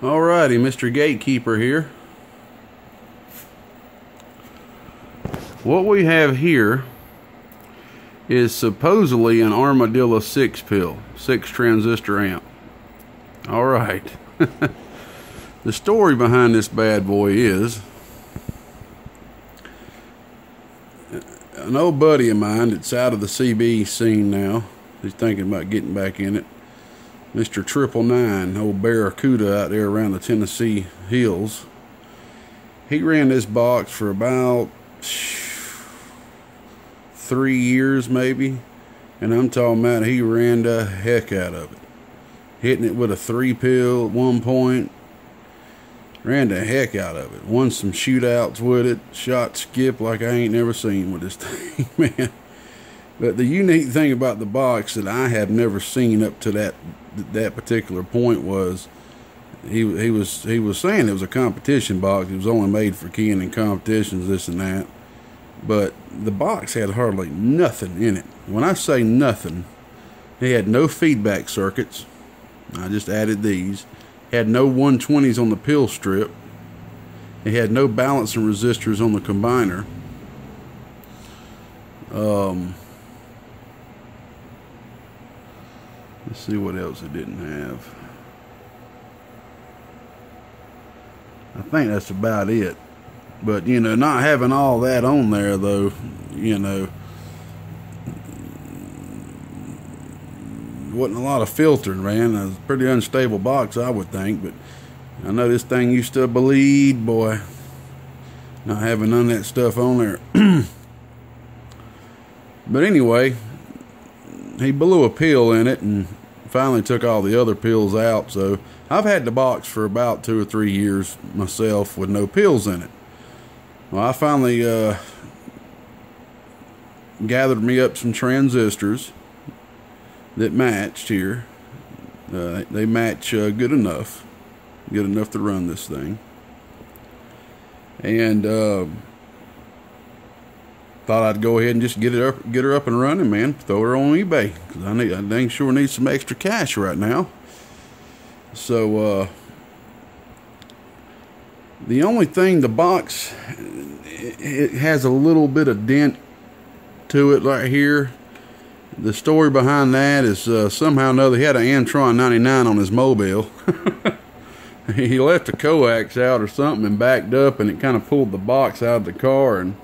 Alrighty, Mr. Gatekeeper here. What we have here is supposedly an Armadillo 6 pill, 6 transistor amp. Alright. The story behind this bad boy is an old buddy of mine that's out of the CB scene now. He's thinking about getting back in it. Mr. 999, old Barracuda out there around the Tennessee hills. He ran this box for about 3 years maybe, and I'm talking about he ran the heck out of it, hitting it with a 3 pill at one point. Ran the heck out of it, won some shootouts with it, shot skip like I ain't never seen with this thing, man. But the unique thing about the box that I have never seen up to that particular point was he was saying it was a competition box. It was only made for keying in competitions, this and that. But the box had hardly nothing in it. When I say nothing, it had no feedback circuits. I just added these. It had no 120s on the pill strip. It had no balancing resistors on the combiner. Let's see what else it didn't have. I think that's about it. But, you know, not having all that on there, though, you know, wasn't a lot of filtering, man. It was a pretty unstable box, I would think. But I know this thing used to bleed, boy. Not having none of that stuff on there. But anyway, he blew a pill in it and finally took all the other pills out. So I've had the box for about 2 or 3 years myself with no pills in it. Well, I finally gathered me up some transistors that matched here. They match good enough to run this thing. And thought I'd go ahead and just get her up and running, man. Throw her on eBay, cause I dang sure need some extra cash right now. So the only thing, the box, it has a little bit of dent to it right here. The story behind that is somehow or another he had an Antron 99 on his mobile. He left the coax out or something and backed up, and it kind of pulled the box out of the car and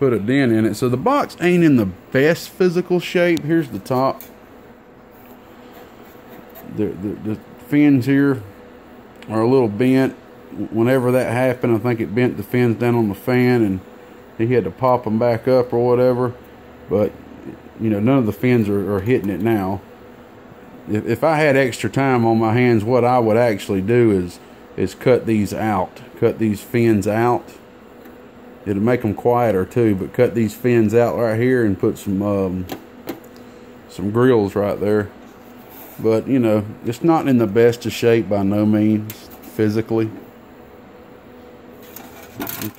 put a dent in it. So the box ain't in the best physical shape. Here's the top. The fins here are a little bent. Whenever that happened, I think it bent the fins down on the fan, and he had to pop them back up or whatever. But you know, none of the fins are hitting it now. If I had extra time on my hands, what I would actually do is cut these out, cut these fins out. It'll make them quieter too, but cut these fins out right here and put some grills right there. But you know, it's not in the best of shape by no means physically.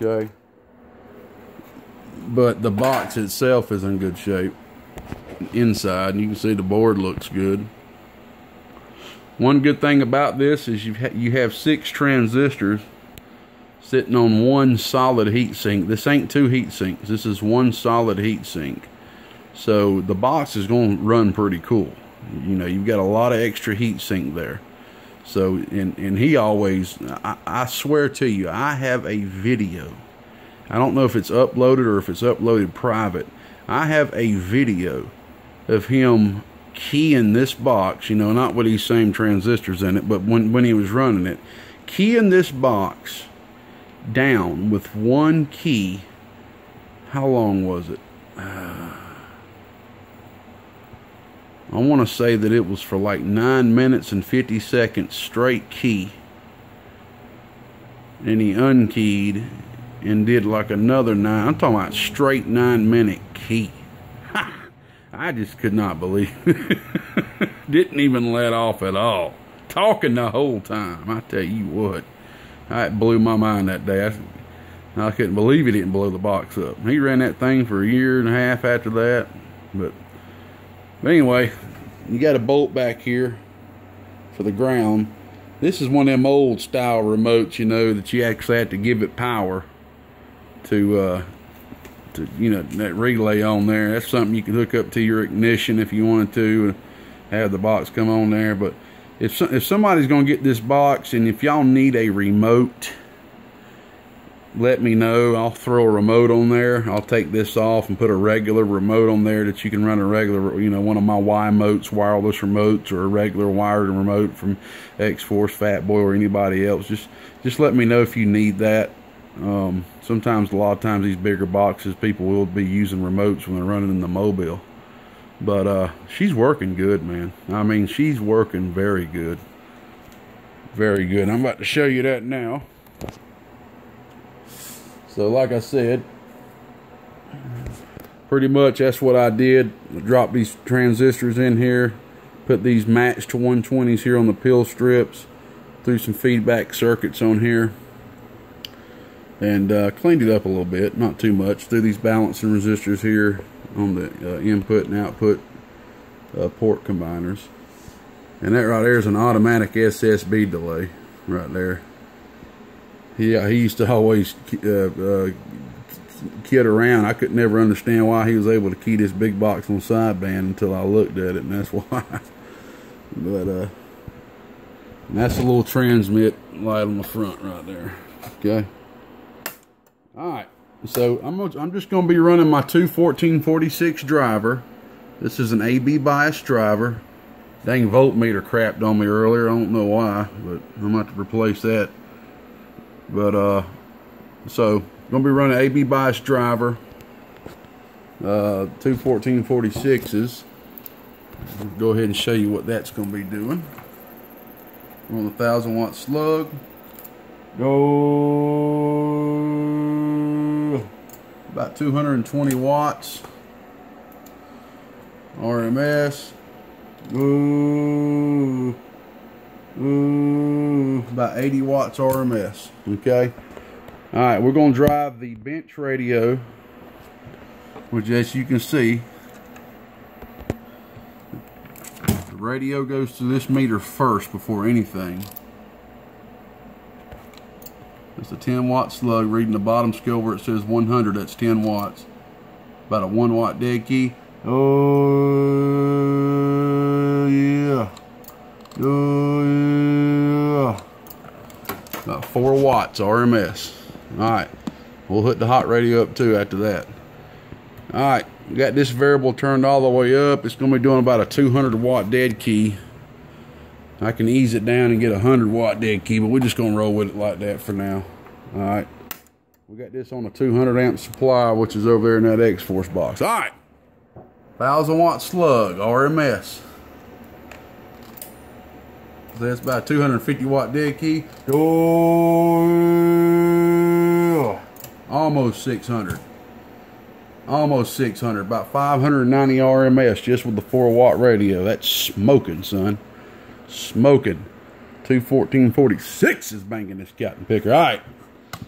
Okay. But the box itself is in good shape inside, and you can see the board looks good. One good thing about this is you have 6 transistors sitting on one solid heat sink. This ain't 2 heat sinks. This is one solid heat sink. So the box is going to run pretty cool. You know, you've got a lot of extra heat sink there. So, and he always, I swear to you, I have a video. I don't know if it's uploaded or if it's uploaded private. I have a video of him keying this box, you know, not with these same transistors in it, but when he was running it, keying this box down with one key. How long was it? I want to say that it was for like 9 minutes and 50 seconds straight key, and he unkeyed and did like another 9. I'm talking about straight 9-minute key. Ha! I just could not believe it. Didn't even let off at all, talking the whole time. I tell you what, it blew my mind that day. I couldn't believe he didn't blow the box up. He ran that thing for 1.5 years after that. But anyway, you got a bolt back here for the ground. This is one of them old style remotes, you know, that you actually had to give it power to you know, that relay on there. That's something you can hook up to your ignition if you wanted to, have the box come on there. But if somebody's gonna get this box, and if y'all need a remote, let me know. I'll throw a remote on there. I'll take this off and put a regular remote on there that you can run a regular, you know, one of my Y-motes, wireless remotes, or a regular wired remote from X-Force, Fat Boy, or anybody else. Just let me know if you need that. Sometimes, a lot of times, these bigger boxes, people will be using remotes when they're running in the mobile. But she's working good, man. I mean, she's working very good. Very good. I'm about to show you that now. So like I said, pretty much that's what I did. I dropped these transistors in here, put these matched to 120s here on the pill strips, threw some feedback circuits on here, and cleaned it up a little bit, not too much. Threw these balancing resistors here on the input and output port combiners. And that right there is an automatic SSB delay right there. Yeah, he used to always kid around. I could never understand why he was able to key this big box on sideband until I looked at it, and that's why. But and that's a little transmit light on the front right there. Okay. All right. So I'm just going to be running my 2 1446 driver. This is an AB bias driver. Dang voltmeter crapped on me earlier. I don't know why, but I'm going to have to replace that. But so gonna be running AB bias driver, 2 1446s. Go ahead and show you what that's gonna be doing. Run the 1000-watt slug. Go about 220 watts. RMS. Go. About 80 watts RMS. Okay. All right, we're gonna drive the bench radio, which, as you can see, the radio goes to this meter first before anything. That's a 10-watt slug. Reading the bottom scale where it says 100, that's 10 watts. About a 1-watt dead key. Oh yeah. About 4 watts RMS. Alright, we'll hook the hot radio up too after that. Alright, got this variable turned all the way up. It's going to be doing about a 200-watt dead key. I can ease it down and get a 100-watt dead key, but we're just going to roll with it like that for now. Alright, we got this on a 200-amp supply, which is over there in that X-Force box. Alright, 1000-watt slug RMS. So that's about 250-watt dead key. Oh, almost 600. Almost 600. About 590 RMS just with the 4-watt radio. That's smoking, son. Smoking. 2 1446 is banging this cotton picker. All right,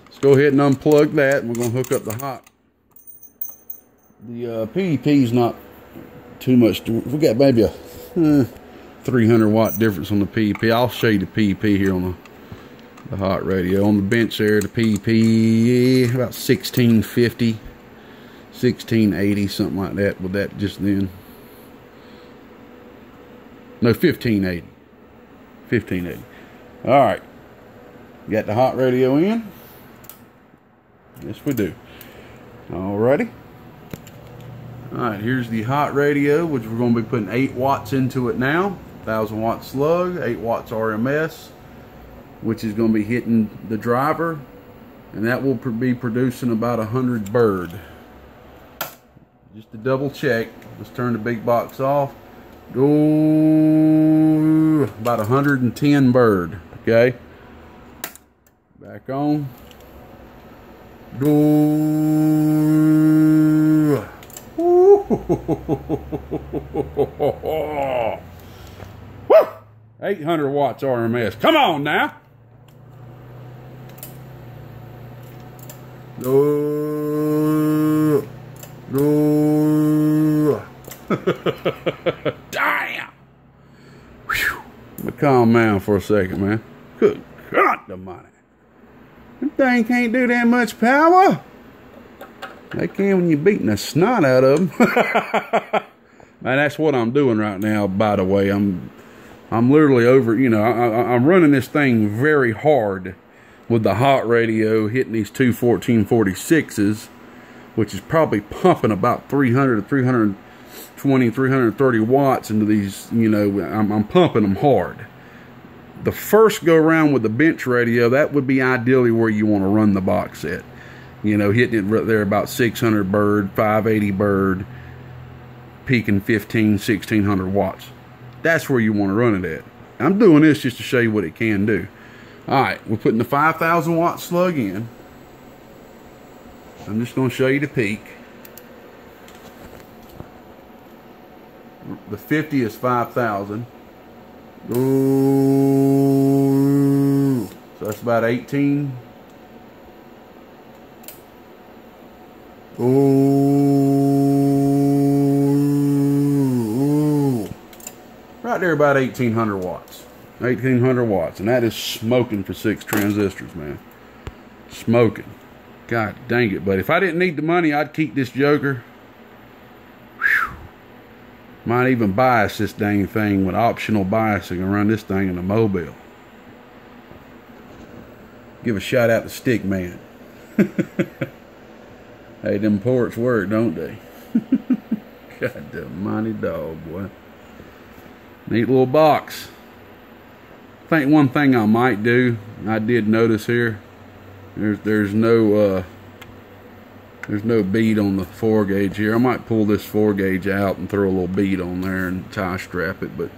let's go ahead and unplug that. And we're gonna hook up the hot. The PDP's not too much. We got maybe a 300-watt difference on the PEP. I'll show you the PEP here on the hot radio. On the bench there, the PEP about 1650, 1680, something like that. With that just then, no, 1580, 1580. All right, got the hot radio in. Yes, we do. Alrighty. All right, here's the hot radio, which we're going to be putting 8 watts into it now. 1000-watt slug, 8 watts RMS, which is going to be hitting the driver, and that will be producing about 100 bird. Just to double check, let's turn the big box off. Go about 110 bird. Okay, back on. Go. Woo! 800 watts RMS. Come on now. No. No. Damn. Whew. Calm down for a second, man. Good God, the money. That thing can't do that much power. They can when you're beating the snot out of them. Man, that's what I'm doing right now, by the way. I'm literally over, you know, I'm running this thing very hard with the hot radio, hitting these two 1446s, which is probably pumping about 300 to 320, 330 watts into these, you know, I'm pumping them hard. The first go round with the bench radio, that would be ideally where you want to run the box at. You know, hitting it right there about 600 bird, 580 bird, peaking 1,500, 1,600 watts. That's where you want to run it at. I'm doing this just to show you what it can do. All right, we're putting the 5,000 watt slug in. I'm just going to show you the peak. The 50 is 5,000. Ooh, so that's about 18. Ooh, right there about 1,800 watts. 1,800 watts, and that is smoking for 6 transistors, man. Smoking. God dang it, buddy. If I didn't need the money, I'd keep this joker. Whew. Might even bias this dang thing with optional biasing and run this thing in a mobile. Give a shout out to Stick Man. Hey, them ports work, don't they? God, the mighty dog, boy. Neat little box. I think one thing I might do, I did notice here, there's no bead on the 4-gauge here. I might pull this 4-gauge out and throw a little bead on there and tie strap it, but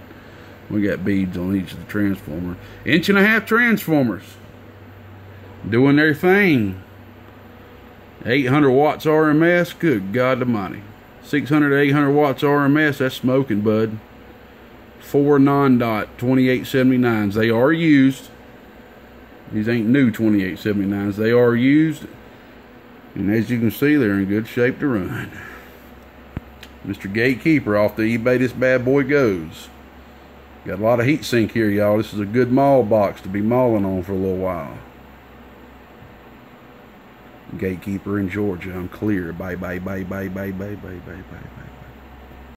we got beads on each of the transformers. 1.5-inch transformers. Doing their thing. 800 watts RMS, good God almighty. 600 to 800 watts RMS, that's smoking, bud. 4 non-dot 2879s, they are used. These ain't new 2879s, they are used. And as you can see, they're in good shape to run. Mr. Gatekeeper, off the eBay this bad boy goes. Got a lot of heat sink here, y'all. This is a good maul box to be mauling on for a little while. Gatekeeper in Georgia. I'm clear. Bye, bye, bye, bye, bye, bye, bye, bye, bye, bye.